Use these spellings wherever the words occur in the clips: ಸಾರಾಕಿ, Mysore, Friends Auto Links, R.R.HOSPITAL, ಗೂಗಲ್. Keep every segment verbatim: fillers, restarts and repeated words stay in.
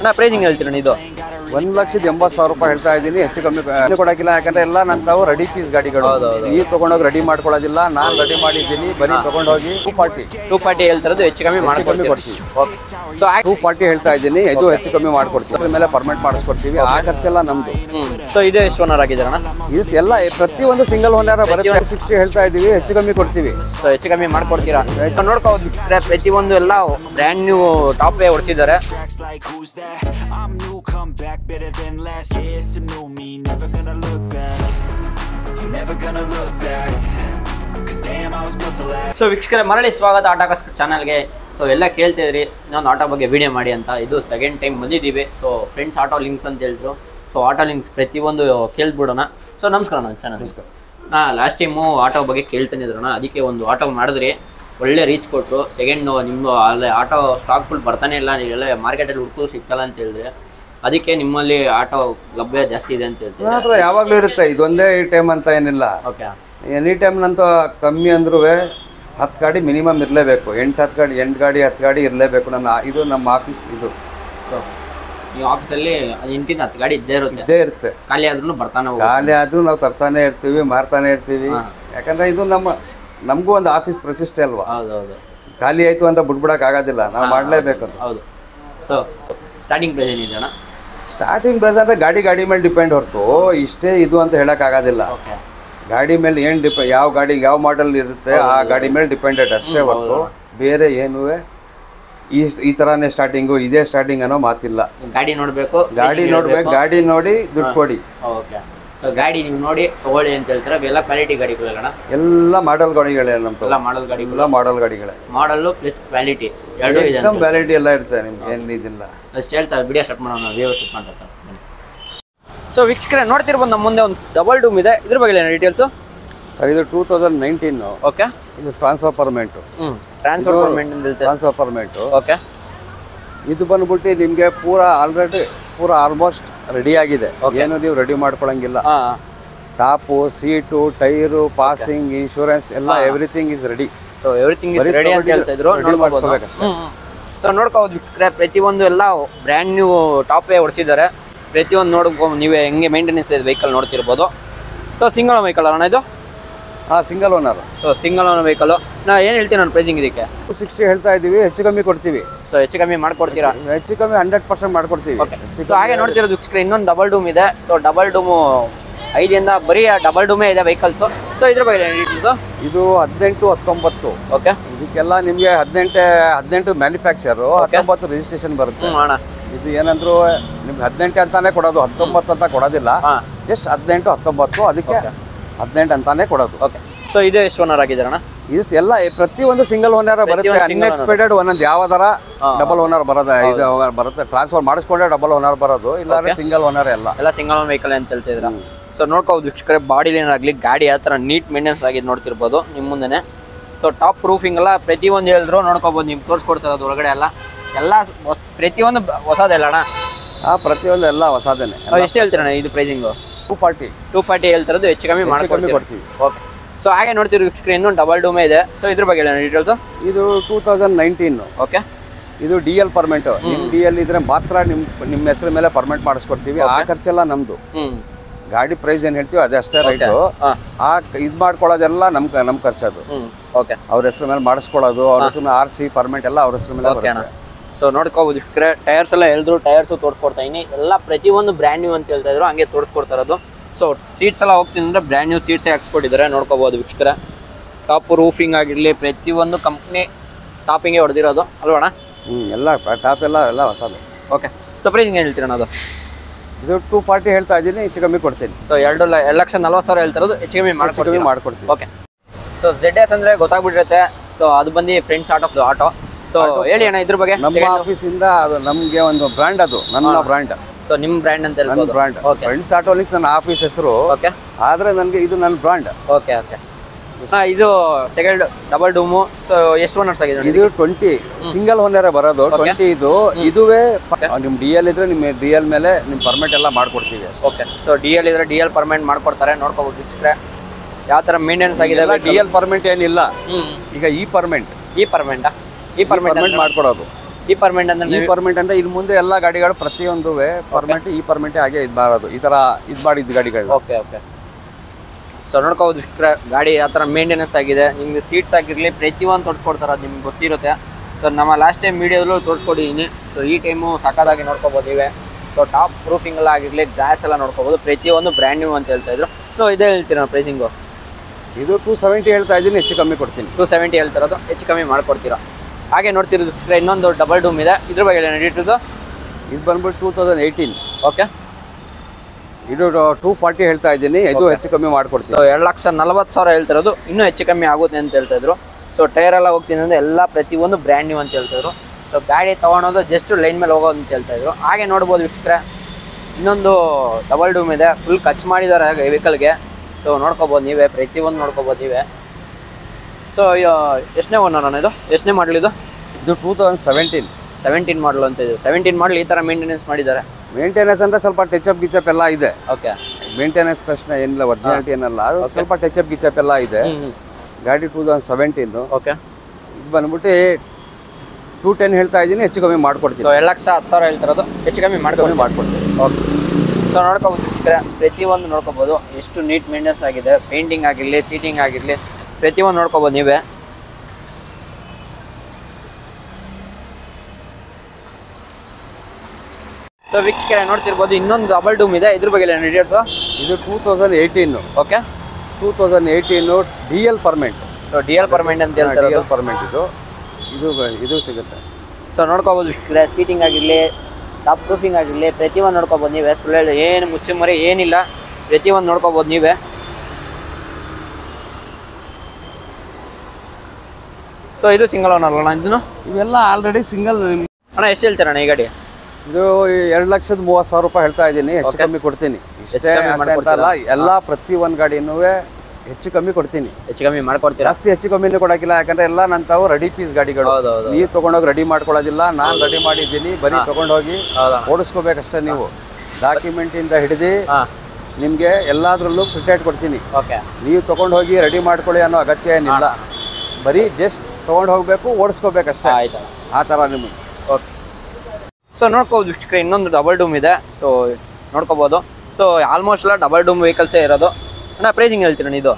I pricing one lakh ready piece so I'm new, come back better than last year. It's a new me, never gonna look back. I'm never gonna look back. Cause damn, I was built to laugh. So, Vikshkare, Marali Swagata Auto channel ge. So, ella keltidre, nanu auto ಬಗ್ಗೆ video ಮಾಡಿ ಅಂತ ಇದು second time ಬಂದಿದ್ದೀವಿ. So, friends auto links ಅಂತ ಹೇಳಿದ್ರು. So, auto links ಪ್ರತಿಯೊಂದು ಕೇಳ್ಬಿಡೋಣ. So, ನಮಸ್ಕಾರ ನನ್ನ ಚಾನೆಲ್. ನಮಸ್ಕಾರ. ನಾ ಲಾಸ್ಟ್ ಟೈಮ್ auto ಬಗ್ಗೆ ಕೇಳ್ತಾನೆ ಇದ್ರನ ಅದಕ್ಕೆ ಒಂದು auto ಮಾಡಿದ್ರಿ. ಒಳ್ಳೆ ರೀಚ್ ಕೊಟ್ಟರು ಸೆಕೆಂಡ್ ನಿಮ್ಮ ಆಟೋ ಸ್ಟಾಕ್ ಫುಲ್ ಬರ್ತಾನೆ ಇಲ್ಲ ನೀವೆಲ್ಲ ಮಾರ್ಕೆಟ್ ಅಲ್ಲಿ ಹುಡುಕೋ ಸಿಕ್ಕಲ್ಲ ಅಂತ ಹೇಳಿದ್ರೆ ಅದಕ್ಕೆ ನಿಮ್ಮಲ್ಲಿ ಆಟೋ ಲಭ್ಯ ಜಾಸ್ತಿ ಇದೆ ಅಂತ ಹೇಳ್ತೀರಾ ಯಾವಾಗಲೂ ಇರುತ್ತೆ ಇದೊಂದೇ ಟೈಮ್ ಅಂತ ಏನಿಲ್ಲ ಓಕೆ ಎನಿ ಟೈಮ್ ನಂತ ಕಮ್ಮಿ ಅಂದ್ರುವೆ ಹತ್ತು ಗಾಡಿ ಮಿನಿಮಮ್ ಇರಲೇಬೇಕು ಎಂಟು ಹತ್ತು ಗಾಡಿ ಎಂಟು ಗಾಡಿ ಹತ್ತು ಗಾಡಿ ಇರಲೇಬೇಕು ನನ್ನ ಇದು ನಮ್ಮ ಆಫೀಸ್ ಇದು ಸೊ ಈ ಆಫೀಸ್ ಅಲ್ಲಿ ಎಂಟಿನ ಹತ್ತು ಗಾಡಿ ಇದ್ದೇ ಇರುತ್ತೆ ಇದ್ದೇ ಇರುತ್ತೆ ಖಾಲಿ ಆದ್ರೂ ಬರ್ತಾನೆ ಹೋಗುತ್ತೆ ಖಾಲಿ ಆದ್ರೂ ನಾವು ತರ್ತಾನೆ ಇರ್ತೀವಿ ಮಾರ್ತಾನೆ ಇರ್ತೀವಿ ಯಾಕಂದ್ರೆ ಇದು ನಮ್ಮ ನಮಗೂ ಒಂದು ಆಫೀಸ್ ಪ್ರತಿಷ್ಠೆ ಅಲ್ವಾ ಹೌದು ಹೌದು ಖಾಲಿ ಆಯ್ತು ಅಂತ ಬಿಟ್ಬಿಡಕ್ಕೆ ಆಗೋದಿಲ್ಲ ನಾವು ಮಾಡಲೇಬೇಕು ಹೌದು ಸೊ ಸ್ಟಾರ್ಟಿಂಗ್ ಪ್ರೈಸ್ ಏನಿದೆ ಅಣ್ಣ ಸ್ಟಾರ್ಟಿಂಗ್ ಪ್ರೈಸ್ ಅಂದರೆ ಗಾಡಿ ಗಾಡಿ ಮೇಲೆ ಡಿಪೆಂಡ್ ಹೊರತು ಇಷ್ಟೇ ಇದು ಅಂತ ಹೇಳೋಕ್ಕಾಗೋದಿಲ್ಲ ಗಾಡಿ ಮೇಲೆ ಏನು ಡಿಪೆ ಯಾವ ಗಾಡಿ ಯಾವ ಮಾಡೆಲ್ ಇರುತ್ತೆ ಆ ಗಾಡಿ ಮೇಲೆ ಡಿಪೆಂಡೆಡ್ ಅಷ್ಟೇ ಹೊರತು ಬೇರೆ ಏನೂ ಈ ಈ ಥರನೇ ಸ್ಟಾರ್ಟಿಂಗು ಇದೇ ಸ್ಟಾರ್ಟಿಂಗ್ ಅನ್ನೋ ಮಾತಿಲ್ಲ ಗಾಡಿ ನೋಡಬೇಕು ಗಾಡಿ ನೋಡಬೇಕು ಗಾಡಿ ನೋಡಿ ದುಡ್ಡು ಕೊಡಿ ಓಕೆ ಸೊ ಗಾಡಿ ನೀವು ನೋಡಿ ತಗೊಳ್ಳಿ ಅಂತ ಹೇಳ್ತಾರೆ ಅವೆಲ್ಲ ಕ್ವಾಲಿಟಿ ಗಾಡಿಗಳಲ್ಲ ಎಲ್ಲ ಮಾಡೆಲ್ ಗಾಡಿಗಳೇ ನಮ್ಮ ಎಲ್ಲ ಮಾಡೆಲ್ ಗಾಡಿ ಎಲ್ಲ ಮಾಡೆಲ್ ಗಾಡಿಗಳೇ ಮಾಡೆಲ್ಲು ಪ್ಲಸ್ ಕ್ವಾಲಿಟಿ ಎರಡೂ ಇದೆ ನಮ್ಮ ಕ್ವಾಲಿಟಿ ಎಲ್ಲ ಇರುತ್ತೆ ನಿಮಗೆ ಏನು ಇದಿಲ್ಲ ಅಷ್ಟು ಹೇಳ್ತಾರೆ ವಿಡಿಯೋ ಸ್ಟಾರ್ಟ್ ಮಾಡೋಣ ವಿಡಿಯೋ ಶೂಟ್ ಮಾಡ್ತಾರೆ ಸೊ ವೀಕ್ಷಕರೇ ನೋಡ್ತಿರ್ಬೋದು ನಮ್ಮ ಮುಂದೆ ಒಂದು ಡಬಲ್ ಡೂಮ್ ಇದೆ ಇದ್ರ ಬಗ್ಗೆ ಏನು ಡೀಟೇಲ್ಸ್ ಸರ್ ಇದು ಟೂ ತೌಸಂಡ್ ನೈನ್ಟೀನ್ ಓಕೆ ಇದು ಟ್ರಾನ್ಸ್ಫರ್ ಪರ್ಮೆಂಟು ಹ್ಞೂ ಟ್ರಾನ್ಸ್ಫರ್ ಪರ್ಮೆಂಟ್ ಅಂತ ಹೇಳ್ತಾರೆ ಟ್ರಾನ್ಸ್ಫರ್ ಪರ್ಮೆಂಟು ಓಕೆ ಇದು ಬಂದ್ಬಿಟ್ಟು ನಿಮಗೆ ಪೂರಾ ಆಲ್ರೆಡಿ ಪೂರಾ ಆಲ್ಮೋಸ್ಟ್ ರೆಡಿ ಆಗಿದೆ ಏನು ನೀವು ರೆಡಿ ಮಾಡ್ಕೊಳಂಗಿಲ್ಲ top seat tyre passing insurance ಎಲ್ಲ everything is ready so everything is ready ಅಂತ ಹೇಳ್ತಾ ಇದ್ರು ಸೊ ನೋಡ್ಕೋಬಹುದು ವಿಕ್ರೆ ಪ್ರತಿಯೊಂದು ಎಲ್ಲ ಬ್ರ್ಯಾಂಡ್ ನ್ಯೂ ಟಾಪೇ ಹೊಡಿಸಿದ್ದಾರೆ ಪ್ರತಿಯೊಂದು ನೋಡ್ಕೊ ನೀವೇ ಹೆಂಗೆ ಮೇಂಟೆನೆನ್ಸ್ ಇದೆ ವೆಹಿಕಲ್ ನೋಡ್ತಿರ್ಬೋದು ಸೊ ಸಿಂಗಲ್ ವೆಹಿಕಲ್ ಅಣ್ಣ ಇದು ಹಾಂ single owner so single owner vehicle ನಾ ಏನು ಹೇಳ್ತೀನಿ ನಾನು ಪ್ರೈಸಿಂಗ್ ಇದಕ್ಕೆ ಟೂ ಸಿಕ್ಸ್ಟಿ ಹೇಳ್ತಾ ಇದ್ದೀವಿ ಹೆಚ್ಚು ಕಮ್ಮಿ ಕೊಡ್ತೀವಿ ಸೊ ಹೆಚ್ಚು ಕಮ್ಮಿ ಮಾಡ್ಕೊಡ್ತೀರಾ ಹೆಚ್ಚು ಕಮ್ಮಿ ಹಂಡ್ರೆಡ್ ಪರ್ಸೆಂಟ್ ಮಾಡ್ಕೊಡ್ತೀವಿ ಸೊ ಹಾಗೆ ನೋಡ್ತಿರೋದು ವೀಕ್ಷಕರೇ ಇನ್ನೊಂದು ಡಬಲ್ ಡೂಮ್ ಇದೆ ಸೊ ಡಬಲ್ ಡೂಮು ಐದರಿಂದ ಬರೀ ಡಬಲ್ ಡೂಮೇ ಇದೆ ವೆಹಿಕಲ್ಸು ಸೊ ಇದ್ರ ಬಗ್ಗೆ ಏನು ಇದು ಹದಿನೆಂಟು ಹತ್ತೊಂಬತ್ತು ಓಕೆ ಇದಕ್ಕೆಲ್ಲ ನಿಮಗೆ ಹದಿನೆಂಟು ಹದಿನೆಂಟು ಮ್ಯಾನುಫ್ಯಾಕ್ಚರು ಹತ್ತೊಂಬತ್ತು ರಿಜಿಸ್ಟ್ರೇಷನ್ ಬರುತ್ತೆ ಮಾಡೋಣ ಇದು ಏನಂದ್ರು ನಿಮ್ಗೆ ಹದಿನೆಂಟು ಅಂತಾನೆ ಕೊಡೋದು ಹತ್ತೊಂಬತ್ತು ಅಂತ ಕೊಡೋದಿಲ್ಲ ಜಸ್ಟ್ ಹದಿನೆಂಟು ಹತ್ತೊಂಬತ್ತು ಅದಕ್ಕೆ ಹದಿನೆಂಟು ಅಂತಾನೆ ಕೊಡೋದು ಓಕೆ ಸೊ ಇದು ಎಷ್ಟು ಓನರ್ ಆಗಿದೆ ಅಣ್ಣ ಇದು ಎಲ್ಲ ಪ್ರತಿಯೊಂದು ಸಿಂಗಲ್ ಓನರ್ ಬರುತ್ತೆ ಅನ್ಎಕ್ಸ್ಪೆಕ್ಟೆಡ್ ಒಂದೊಂದು ಯಾವ ಥರ ಡಬಲ್ ಓನರ್ ಬರೋದು ಇದು ಬರುತ್ತೆ ಟ್ರಾನ್ಸ್ಫರ್ ಮಾಡಿಸ್ಕೊಂಡ್ರೆ ಡಬಲ್ ಓನರ್ ಬರೋದು ಇಲ್ಲಾಂದ್ರೆ ಸಿಂಗಲ್ ಓನರ್ ಎಲ್ಲ ಎಲ್ಲ ಸಿಂಗಲ್ ಓನ್ ವೆಹಿಕಲ್ ಅಂತ ಹೇಳ್ತಿದ್ರು ಸೊ ನೋಡ್ಕೋದು ವೀಕ್ಷಕರೇ ಬಾಡಿಲಿ ಏನಾಗಲಿ ಗಾಡಿ ಯಾವ ಥರ ನೀಟ್ ಮೇಂಟೆನೆನ್ಸ್ ಆಗಿದೆ ನೋಡ್ತಿರ್ಬೋದು ನಿಮ್ಮ ಮುಂದೆ ಸೊ ಟಾಪ್ ಪ್ರೂಫಿಂಗ್ ಎಲ್ಲ ಪ್ರತಿಯೊಂದು ಹೇಳಿದ್ರು ನೋಡ್ಕೋಬೋದು ನಿಮ್ಗೆ ತೋರಿಸ್ಕೊಡ್ತಾರೆ ಅದು ಒಳಗಡೆ ಎಲ್ಲ ಎಲ್ಲ ಪ್ರತಿಯೊಂದು ಹೊಸದಲ್ಲ ಅಣ್ಣ ಹಾಂ ಪ್ರತಿಯೊಂದು ಎಲ್ಲ ಹೊಸದೇನೆ ಎಷ್ಟು ಹೇಳ್ತೀರಣ್ಣ ಇದು pricing two forty two forty ಹೇಳ್ತಿರೋದು ಹೆಚ್ಚು ಕಮ್ಮಿ ಮಾಡ್ಕೊಂಡು ಕೊಡ್ತೀವಿ ಓಕೆ ಸೊ ಹಾಗೆ ನೋಡ್ತೀವಿ ಸ್ಕ್ರೀನ್ ಡಬಲ್ ಡೂಮೇ ಇದೆ ಸೊ ಇದ್ರ ಬಗ್ಗೆ ಡೀಟೇಲ್ಸು ಇದು ಟೂ ತೌಸಂಡ್ ನೈನ್ಟೀನು ಓಕೆ ಇದು ಡಿ ಎಲ್ ಪರ್ಮೆಂಟು ನಿಮ್ಮ ಡಿ ಎಲ್ ಇದ್ರೆ ಮಾತ್ರ ನಿಮ್ಮ ನಿಮ್ಮ ಹೆಸರು ಮೇಲೆ ಪರ್ಮೆಂಟ್ ಮಾಡಿಸ್ಕೊಡ್ತೀವಿ ಆ ಖರ್ಚೆಲ್ಲ ನಮ್ಮದು ಗಾಡಿ ಪ್ರೈಸ್ ಏನು ಹೇಳ್ತೀವಿ ಅದು ಅಷ್ಟೇ ರೈಟು ಆ ಇದು ಮಾಡ್ಕೊಳ್ಳೋದೆಲ್ಲ ನಮ್ಮ ನಮ್ಮ ಖರ್ಚದು ಓಕೆ ಅವ್ರ ಹೆಸರು ಮೇಲೆ ಮಾಡಿಸ್ಕೊಳ್ಳೋದು ಅವ್ರ ಹೆಸರು ಆರ್ ಸಿ ಪರ್ಮೆಂಟ್ ಎಲ್ಲ ಅವ್ರ ಹೆಸರು ಮೇಲೆ ಬರೋಣ ಸೊ ನೋಡ್ಕೋಬೋದು ಟೈರ್ಸ್ ಎಲ್ಲ ಹೇಳಿದ್ರು ಟೈರ್ಸು ತೋರಿಸ್ಕೊಡ್ತಾ ಇದ್ದೀನಿ ಎಲ್ಲ ಪ್ರತಿಯೊಂದು ಬ್ರ್ಯಾಂಡ್ ನ್ಯೂ ಅಂತ ಹೇಳ್ತಾ ಇದ್ರು ಹಂಗೆ ತೋರಿಸ್ಕೊಡ್ತಾ ಇರೋದು ಸೊ ಸೀಟ್ಸ್ ಎಲ್ಲ ಹೋಗ್ತೀನಿ ಅಂದರೆ ಬ್ರ್ಯಾಂಡ್ ನ್ಯೂ ಸೀಟ್ಸೇ ಹಾಕ್ಸ್ಕೊಟ್ಟಿದ್ದಾರೆ ನೋಡ್ಕೋಬೋದು ವೀಕ್ಷಕರ ಟಾಪ್ ರೂಫಿಂಗ್ ಆಗಿರಲಿ ಪ್ರತಿಯೊಂದು ಕಂಪ್ನಿ ಟಾಪಿಂಗೇ ಹೊಡೆದಿರೋದು ಅಲ್ವಣ ಹ್ಞೂ ಎಲ್ಲ ಟಾಪ್ ಎಲ್ಲ ಎಲ್ಲ ಹೊಸದು ಓಕೆ ಸೊ ಪ್ರೈಸ್ ಏನು ಹೇಳ್ತೀರ ಅದು ಇದು ಟೂ ಫಾರ್ಟಿ ಹೇಳ್ತಾ ಇದ್ದೀನಿ ಹೆಚ್ಚು ಕಮ್ಮಿ ಕೊಡ್ತೀನಿ ಸೊ ಎರಡು ಎರಡು ಲಕ್ಷ ನಲ್ವತ್ತು ಸಾವಿರ ಹೇಳ್ತಿರೋದು ಹೆಚ್ಚು ಕಮ್ಮಿ ಮಾಡಿ ಕಮ್ಮಿ ಮಾಡಿಕೊಡ್ತೀವಿ ಓಕೆ ಸೊ ಝೆಡ್ ಎಸ್ ಅಂದರೆ ಗೊತ್ತಾಗ್ಬಿಟ್ಟಿರುತ್ತೆ ಸೊ ಅದು ಬಂದು friends auto of auto so ಹೇಳಿ ಅಣ್ಣ ಇದ್ರ ಬಗ್ಗೆ ನಮ್ಮ ಆಫೀಸಿಂದ ಅದು ನಮಗೆ ಒಂದು ಬ್ರ್ಯಾಂಡ್ ಅದು ನನ್ನ ಬ್ರ್ಯಾಂಡ್ ಸೊ ನಿಮ್ಮ ಬ್ರ್ಯಾಂಡ್ ಅಂತ ಹೇಳಿ ನನ್ನ brand okay friends auto links ನನ್ನ ಆಫೀಸ್ ಹೆಸರು ಓಕೆ ಆದರೆ ನನಗೆ ಇದು ನನ್ನ ಬ್ರ್ಯಾಂಡ್ ಓಕೆ ಓಕೆ ಹಾಂ ಇದು ಸೆಕೆಂಡ್ ಡಬಲ್ ಡೂಮು ಸೊ ಎಷ್ಟು ಓನರ್ಸ್ ಆಗಿದೆ ಇದು ಟ್ವೆಂಟಿ ಸಿಂಗಲ್ ಓನರೇ ಬರೋದು ಟ್ವೆಂಟಿ ಇದು ಇದುವೇ ನಿಮ್ಮ ಡಿ ಎಲ್ ಇದ್ರೆ ನಿಮ್ಮ ಡಿ ಎಲ್ ಮೇಲೆ ನಿಮ್ಮ ಪರ್ಮೆಂಟ್ ಎಲ್ಲ ಮಾಡ್ಕೊಡ್ತೀವಿ ಓಕೆ ಸೊ ಡಿ ಎಲ್ ಇದ್ರೆ ಡಿ ಎಲ್ ಪರ್ಮೆಂಟ್ ಮಾಡ್ಕೊಡ್ತಾರೆ ನೋಡ್ಕೋಬೋದು ಇಷ್ಟೇ ಯಾವ ಥರ ಮೇಂಟೆನೆನ್ಸ್ ಆಗಿದೆ ಡಿ ಎಲ್ ಪರ್ಮೆಂಟ್ ಏನಿಲ್ಲ ಈಗ ಈ ಪರ್ಮೆಂಟ್ ಈ ಪರ್ಮೆಂಟಾ ಈ ಪರ್ಮೆಂಟ್ ಮಾಡ್ಕೊಡೋದು E permit and E permit and the Ilmunda Ella Gadigar Prati on the way, permit E permit again is Barado. Itara is body the Gadigar. Okay, okay. So not called Gadi at maintenance again. In the seats I really pretty one thought for the Botirota. So Nama last time video thoughts for the so E Temo Sakada Norco. So top proofing like glass and orco, pretty on the brand new one tells. So they'll turn pricing go. Either two seventy health as in Echicamicotin, two seventy health, Echicami Marcotira. Again, not to explain on the double doom either by identity to the Ilbumber two thousand eighteen. Okay. You do two forty health as in Echicami Marcot. So Elax and Nalabats or Eltrado, you know Echicami Agut and Teltedro. So Terra Vokin and the Ella Pretty one, the brand new and Teltero. So Gadi Tavano just to lane my logo and Teltedro. Again, not about Victra. Nondo double doom either, full Kachmari or vehicle gear. So, ನೋಡ್ಕೊಬಹುದು ನೀವೇ ಪ್ರತಿಯೊಂದು ನೋಡ್ಕೊಬಹುದು ನೀವೇ so ಎಷ್ಟನೇ owner ಅಣ್ಣ ಇದು ಎಷ್ಟನೇ ಮಾಡಲ್ ಇದು ಇದು twenty seventeen seventeen ಮಾಡಲ್ ಅಂತ ಇದೆ seventeen ಮಾಡಲ್ ಈ ತರ ಮೇಂಟೆನೆನ್ಸ್ ಮಾಡಿದ್ದಾರೆ ಮೇಂಟೆನೆನ್ಸ್ ಅಂದ್ರೆ ಸ್ವಲ್ಪ ಟಚ್ ಅಪ್ ಗಿಚಪ್ ಎಲ್ಲ ಇದೆ ಓಕೆ ಮೇಂಟೆನೆನ್ಸ್ ಪ್ರಶ್ನೆ ಏನಿಲ್ಲ ಒರಿಜಿನಲಿಟಿ ಏನಲ್ಲ ಸ್ವಲ್ಪ ಟಚ್ ಅಪ್ ಗಿಚಪ್ ಎಲ್ಲ ಇದೆ ಗಾಡಿ twenty seventeen ಓಕೆ ಇದು ಬಂದ್ಬಿಟ್ಟು two ten ಹೇಳ್ತಾ ಇದೀನಿ ಹೆಚ್ಚು ಕಮ್ಮಿ ಮಾಡ್ಕೊಡ್ತೀನಿ ಸೋ ಎರಡು ಲಕ್ಷ ಹತ್ತು ಸಾವಿರ ಹೇಳ್ತಿರೋದು ಹೆಚ್ಚು ಕಮ್ಮಿ ಮಾಡ್ಕೊಂಡು ಮಾಡ್ಕೊಡ್ತೀನಿ okay So, not about Pretiwan Norcobodo is to neat maintenance like there, painting agile, seating agile, Pretiwan Norcobo Nive. So, which can not tell about the non double doom with the Idrubel and Idiot? Is it twenty eighteen? Okay, twenty eighteen D L permit. So, D L permit and D L permit. So, not about seating agile. Top proofing agile, pretty one norco body, Westfield, Yen, Muchimore, Yenilla, pretty one norco body. So, this is single on our line, no? Already single. And I still turn a negative. Though election was Saropa Helta, the name Chicami Cortini. Ella, pretty one Gardino, Chicami Cortini, Chicami Marcotti, Chicami Kodakila, and Ella and Tower, ready piece Gadigo. You took on ready Marcoladilla, non ready Martini, but you took on Dogi, Horoscope Castanivo. Document in the Hidde, Nimge, Ella look prepared Cortini. Okay. You took on Dogi, ready Marcolano, Gatia and Illa. But just told Hogbeco, Horoscope Castan. Ataranim. Okay. So, not called screen on the double doom with that. So, not Cobodo. So, almost a double doom vehicle say Rado. I praising Eltronido.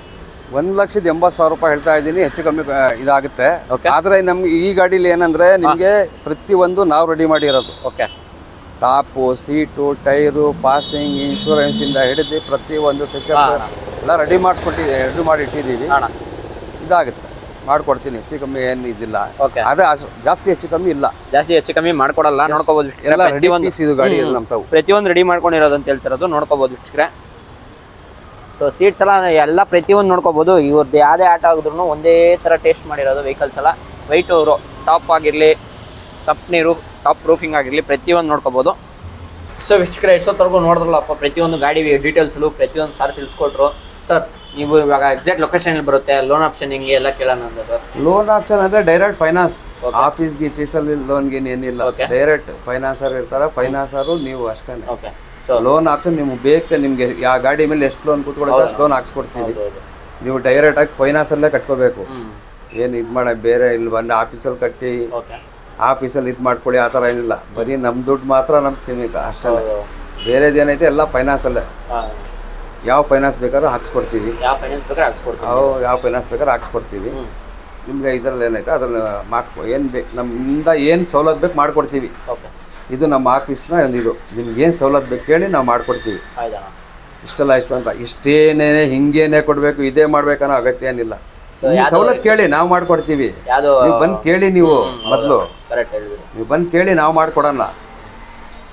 One luxury Ambassador Helta is in Idagate. Okay, other than Egadi Lane and Ren, pretty one do now ready material. Okay, Tapo, seat, tire, passing, insurance in the head, the pretty one to fetch up the ready marks for the Idagate. Marcotin, Chicami and Idilla. Okay, just a Chicamilla. That's a Chicami Marcola, not covered. Pretty one is the Guardian. Pretty one ready Marconi than Teltrado, not covered with scrap. So seats alla ella pratiyon ನೋಡ್ಕೊಬಹುದು ಇವರದು ಯಾದೇ ಆಟ ಆಗಿದ್ರೂ ಒಂದೇ ತರ taste ಮಾಡಿರೋದು vehicles alla weight top ಆಗಿರಲಿ ತಪ್ಪನೀರು top proofing ಆಗಿರಲಿ ಪ್ರತಿಯೊಂದು ನೋಡ್ಕೊಬಹುದು ಸೋ ವಿಚಕರೆ ಇಷ್ಟೋ ತರಗೂ ನೋಡಿದ್ರಲ್ಲಪ್ಪ ಪ್ರತಿಯೊಂದು ಗಾಡಿ ಡೀಟೇಲ್ಸ್ ಪ್ರತಿಯೊಂದು ಸಾರ್ ತಿಳಿಸ್ಕೊಟ್ರು ಸರ್ ನೀವು ಇವಾಗ ಎಕ್ಸಾಕ್ಟ್ ಲೊಕೇಶನ್ ಅಲ್ಲಿ ಬರುತ್ತೆ ಲೋನ್ ಆಪ್ಷನ್ ಇಂಗೆ ಎಲ್ಲ ಕೇಳೋಣ ಅಂತ ಸರ್ ಲೋನ್ ಆಪ್ಷನ್ ಅಂದ್ರೆ ಡೈರೆಕ್ಟ್ ಫೈನಾನ್ಸ್ ಆಫೀಸ್ ಗೆ ಫೀಸಲ್ ಲೋನ್ ಗೆ ಏನಿಲ್ಲ ಡೈರೆಕ್ಟ್ ಫೈನಾನ್ಸರ್ ಇರ್ತಾರ ಫೈನಾನ್ಸರ್ ನೀವು ಅಷ್ಟೇ okay So, loan option you bake and you get ಗಾಡಿ ಮೇಲೆ ಎಷ್ಟು ಲೋನ್ ಕೂತ್ಕೊಳ್ಳುತ್ತೆ ಅಷ್ಟು ಲೋನ್ ಹಾಕ್ಸ್ಕೊಡ್ತೀವಿ ನೀವು ಡೈರೆಕ್ಟ್ ಆಗಿ ಫೈನಾನ್ಸ್ ಅಲ್ಲೇ ಕಟ್ಕೋಬೇಕು ಏನು ಇದು ಮಾಡ ಬೇರೆ ಇಲ್ಲಿ ಬಂದು ಆಫೀಸ್ ಅಲ್ಲಿ ಕಟ್ಟಿ ಆಫೀಸ್ ಅಲ್ಲಿ ಇದು ಮಾಡ್ಕೊಳ್ಳಿ ಆ ತರ ಏನಿಲ್ಲ ಬರಿ ನಮ್ಮ ದುಡ್ಡು ಮಾತ್ರ ನಮಗೆ ಸೀಮಿತ ಅಷ್ಟೇ ಬೇರೆದೇನೈತೆ ಎಲ್ಲ ಫೈನಾನ್ಸ್ ಅಲ್ಲೇ ಯಾವ ಫೈನಾನ್ಸ್ ಬೇಕಾದರೂ ಹಾಕ್ಸ್ಕೊಡ್ತೀವಿ ಯಾವ ಫೈನಾನ್ಸ್ ಬೇಕಾದರೂ ಹಾಕ್ಸ್ಕೊಡ್ತೀವಿ ಓ ಯಾವ ಫೈನಾನ್ಸ್ ಬೇಕಾದರೂ ಹಾಕ್ಸ್ಕೊಡ್ತೀವಿ ನಿಮಗೆ ಇದರಲ್ಲಿ ಏನೈತೆ ಅದನ್ನ ಮಾಡ್ಕೋ ಏನು ಬೇಕು ನಮ್ಮಿಂದ ಏನು ಸೌಲಭ್ಯ ಬೇಕು ಮಾಡ್ಕೊಡ್ತೀವಿ ಓಕೆ ಇದು ನಮ್ಮ ಆಫೀಸ್ನ ಇದು ನಿಮಗೆ ಏನು ಸೌಲಭ್ಯ ಬೇಕು ಹೇಳಿ ನಾವು ಮಾಡ್ಕೊಡ್ತೀವಿ ಆಯ್ತಾ ಇಷ್ಟೆಲ್ಲ ಇಷ್ಟು ಅಂತ ಇಷ್ಟೇನೇ ಹಿಂಗೇನೆ ಕೊಡಬೇಕು ಇದೇ ಮಾಡಬೇಕನ್ನೋ ಅಗತ್ಯ ಏನಿಲ್ಲ ನೀವು ಸೌಲಭ್ಯ ಕೇಳಿ ನಾವು ಮಾಡ್ಕೊಡ್ತೀವಿ ನೀವು ಬಂದು ಕೇಳಿ ನೀವು ಮೊದಲು ಕರೆಕ್ಟ್ ಹೇಳಿದ್ರಿ ನೀವು ಬಂದು ಕೇಳಿ ನಾವು ಮಾಡ್ಕೊಡೋಣ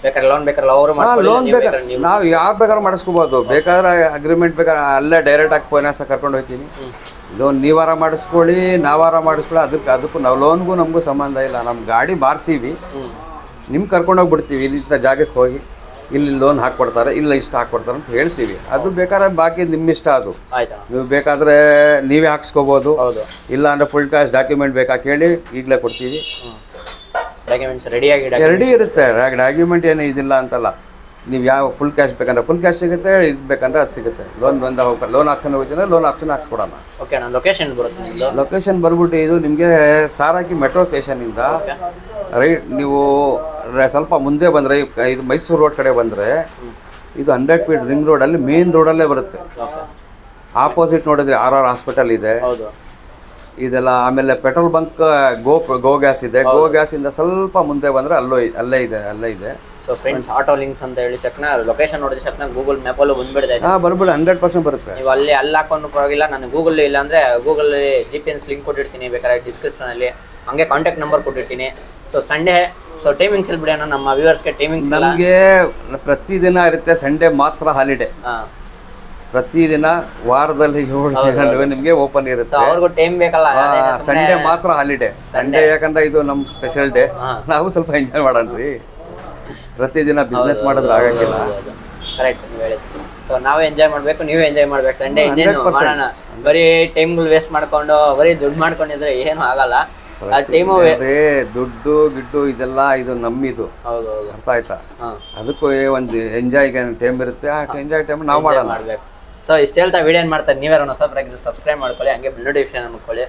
ಬೇಕಾದ್ರೆ ಲೋನ್ ಬೇಕಾದ್ರೆ ಅವರು ಮಾಡ್ಕೊಳ್ಳಿ ನಾವು ಯಾವ ಬೇಕಾದ್ರೂ ಮಾಡಿಸ್ಕೋಬಹುದು ಬೇಕಾದ್ರೆ ಅಗ್ರಿಮೆಂಟ್ ಬೇಕಾದ್ರೆ ಅಲ್ಲೇ ಡೈರೆಕ್ಟ್ ಆಗಿ ಫೈನಾನ್ಸ್ ಕರ್ಕೊಂಡು ಹೋಗ್ತೀನಿ ಲೋನ್ ನೀವಾರ ಮಾಡಿಸ್ಕೊಳ್ಳಿ ನಾವಾರ ಮಾಡಿಸ್ಕೊಳ್ಳಿ ಅದಕ್ಕೆ ಅದಕ್ಕೂ ನಾವು ಲೋನ್ಗೂ ನಮಗೂ ಸಂಬಂಧ ಇಲ್ಲ ನಮ್ಮ ಗಾಡಿ ಮಾರ್ತೀವಿ ನಿಮ್ಮ ಕರ್ಕೊಂಡು ಹೋಗ್ಬಿಡ್ತೀವಿ ಇಲ್ಲಿಂದ ಜಾಗಕ್ಕೆ ಹೋಗಿ ಇಲ್ಲಿ ಲೋನ್ ಹಾಕ್ಕೊಡ್ತಾರೆ ಇಲ್ಲ ಇಷ್ಟ ಹಾಕ್ಕೊಡ್ತಾರೆ ಅಂತ ಹೇಳ್ತೀವಿ ಅದು ಬೇಕಾದ್ರೆ ಬಾಕಿ ನಿಮ್ಮ ಇಷ್ಟ ಅದು ನೀವು ಬೇಕಾದರೆ ನೀವೇ ಹಾಕ್ಸ್ಕೋಬೋದು ಇಲ್ಲ ಅಂದರೆ ಫುಲ್ ಕ್ಯಾಶ್ ಡಾಕ್ಯುಮೆಂಟ್ ಬೇಕಾ ಕೇಳಿ ಈಗಲೇ ಕೊಡ್ತೀವಿ ಡಾಕ್ಯುಮೆಂಟ್ಸ್ ರೆಡಿಯಾಗಿ ರೆಡಿ ಇರುತ್ತೆ ಡಾಕ್ಯುಮೆಂಟ್ ಏನು ಇದಿಲ್ಲ ಅಂತಲ್ಲ ನೀವು ಯಾವ ಫುಲ್ ಕ್ಯಾಶ್ ಬೇಕಂದ್ರೆ ಫುಲ್ ಕ್ಯಾಶ್ ಸಿಗುತ್ತೆ, ಇದು ಬೇಕಂದ್ರೆ ಅದು ಸಿಗುತ್ತೆ. ಲೋನ್ ಬಂದ ಹೋಗ್ತಾರೆ, ಲೋನ್ ಹಾಕ್ಕೊಂಡು ಹೋಗ್ತೀನಿ ಲೋನ್ ಆಪ್ಷನ್ ಹಾಕ್ಸ್ಕೊಡೋಣ. ಓಕೆ ಅಣ್ಣ, ಲೊಕೇಶನ್ ಬರುತ್ತೆ? ಲೊಕೇಶನ್ ಬರ್ಬಿಟ್ಟು ಇದು ನಿಮಗೆ ಸಾರಾಕಿ ಮೆಟ್ರೋ ಸ್ಟೇಷನಿಂದ ರೈಟ್, ನೀವು ಸ್ವಲ್ಪ ಮುಂದೆ ಬಂದರೆ ಇದು ಮೈಸೂರು ರೋಡ್ ಕಡೆ ಬಂದರೆ ಇದು ಹಂಡ್ರೆಡ್ ಫೀಟ್ ರಿಂಗ್ ರೋಡಲ್ಲಿ ಮೇನ್ ರೋಡಲ್ಲೇ ಬರುತ್ತೆ. ಆಪೋಸಿಟ್ ನೋಡಿದ್ರೆ ಆರ್ ಆರ್ ಹಾಸ್ಪಿಟಲ್ ಇದೆ ಇದೆಲ್ಲ. ಆಮೇಲೆ ಪೆಟ್ರೋಲ್ ಬಂಕ್ ಗೋ ಗೋ ಗ್ಯಾಸ್ ಇದೆ, ಗೋ ಗ್ಯಾಸಿಂದ ಸ್ವಲ್ಪ ಮುಂದೆ ಬಂದರೆ ಅಲ್ಲೋ ಅಲ್ಲೇ ಇದೆ ಅಲ್ಲೇ ಇದೆ. ಸೊ ಫ್ರೆಂಡ್ಸ್ ಆಟೋ ಲಿಂಕ್ಸ್ ಅಂತ ಹೇಳಿ ಸಕ್ನ ಲೊಕೇಶನ್ ನೋಡಿದ್ರೆ ಸಕ್ನ ಗೂಗಲ್ ಮ್ಯಾಪಲ್ಲೂ ಬಂದ್ಬಿಡ್ತಾ ಇದೆ. ಹಾಂ ಬರ್ಬೋದು, ಹಂಡ್ರೆಡ್ ಪರ್ಸೆಂಟ್ ಬರುತ್ತೆ. ನೀವು ಅಲ್ಲಿ ಅಲ್ಲಿ ಹಾಕೊಂಡು ಪರವಾಗಿಲ್ಲ, ನಾನು ಗೂಗಲ್ ಇಲ್ಲ ಅಂದರೆ ಗೂಗಲಲ್ಲಿ ಜಿ ಪಿ ಎನ್ಸ್ ಲಿಂಕ್ ಕೊಟ್ಟಿರ್ತೀನಿ, ಬೇಕಾದ್ರೆ ಡಿಸ್ಕ್ರಿಪ್ಷನಲ್ಲಿ ಹಂಗೆ ಕಾಂಟ್ಯಾಕ್ಟ್ ನಂಬರ್ ಕೊಟ್ಟಿರ್ತೀನಿ. ಸೊ ಸಂಡೇ ಸೊ ಟೈಮಿಂಗ್ಸ್ ಅಲ್ಲಿ ಬಿಡೋಣ ನಮ್ಮ ವ್ಯೂವರ್ಸ್ಗೆ. ಟೈಮಿಂಗ್ಸ್ ನಮಗೆ ಪ್ರತಿದಿನ ಇರುತ್ತೆ, ಸಂಡೇ ಮಾತ್ರ ಹಾಲಿಡೇ. ಹಾಂ ಪ್ರತಿದಿನ ವಾರದಲ್ಲಿ ಏಳು ನಿಮಗೆ ಓಪನ್ ಇರುತ್ತೆ. ಅವ್ರಿಗೂ ಟೈಮ್ ಬೇಕಲ್ಲ, ಸಂಡೇ ಮಾತ್ರ ಹಾಲಿಡೇ. ಸಂಡೇ ಯಾಕಂದ್ರೆ ಇದು ನಮ್ಮ ಸ್ಪೆಷಲ್ ಡೇ, ನಾವು ಸ್ವಲ್ಪ ಎಂಜಾಯ್ ಮಾಡೋಣ್ರಿ. ಪ್ರತಿದಿನ ಬಿಸ್ನೆಸ್ ಮಾಡೋದ್ರೆ ಆಗಕ್ಕಿಲ್ಲ. ಕರೆಕ್ಟ್ ಹೇಳಿ. ಸೊ ನಾವು ಎಂಜಾಯ್ ಮಾಡಬೇಕು, ನೀವು ಎಂಜಾಯ್ ಮಾಡಬೇಕು. ಸಂಡೇ ಇನ್ನೇನು ಮಾಡೋಣ, ಬರೀ ಟೈಮ್ಗಳು ವೇಸ್ಟ್ ಮಾಡ್ಕೊಂಡು ಬರೀ ದುಡ್ಡು ಮಾಡ್ಕೊಂಡಿದ್ರೆ ಏನೂ ಆಗಲ್ಲ. ದುಡ್ಡು ಗಿಡ್ಡು ಇದೆಲ್ಲ ಇದು ನಮ್ಮಿದು, ಅರ್ಥ ಆಯ್ತಾ? ಅದಕ್ಕೂ ಒಂದು ಎಂಜಾಯ್ ಟೈಮ್ ಇರುತ್ತೆ, ಆ ಎಂಜಾಯ್ ಟೈಮ್ ನಾವು ಮಾಡೋಣ. ಸೊ ಇಷ್ಟು ಹೇಳ್ತಾ ವಿಡಿಯೋ ಏನು ಮಾಡ್ತಾರೆ ನೀವೇ ಹೊಸಬ್ರಾಗಿ ಸಬ್ಸ್ಕ್ರೈಬ್ ಮಾಡ್ಕೊಳ್ಳಿ, ಹಂಗೆ ನೋಟಿಫಿಕೇಶನ್ ಮಾಡ್ಕೊಳ್ಳಿ.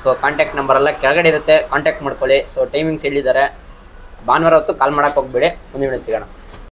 ಸೊ ಕಾಂಟ್ಯಾಕ್ಟ್ ನಂಬರ್ ಎಲ್ಲ ಕೆಳಗಡೆ ಇರುತ್ತೆ, ಕಾಂಟ್ಯಾಕ್ಟ್ ಮಾಡ್ಕೊಳ್ಳಿ. ಸೊ ಟೈಮಿಂಗ್ಸ್ ಹೇಳಿದ್ದಾರೆ, ಭಾನುವಾರ ಹೊತ್ತು ಕಾಲ್ ಮಾಡೋಕ್ಕೆ ಹೋಗ್ಬೇಡಿ. ಮುಂದಿನ ಸಿಗೋಣ.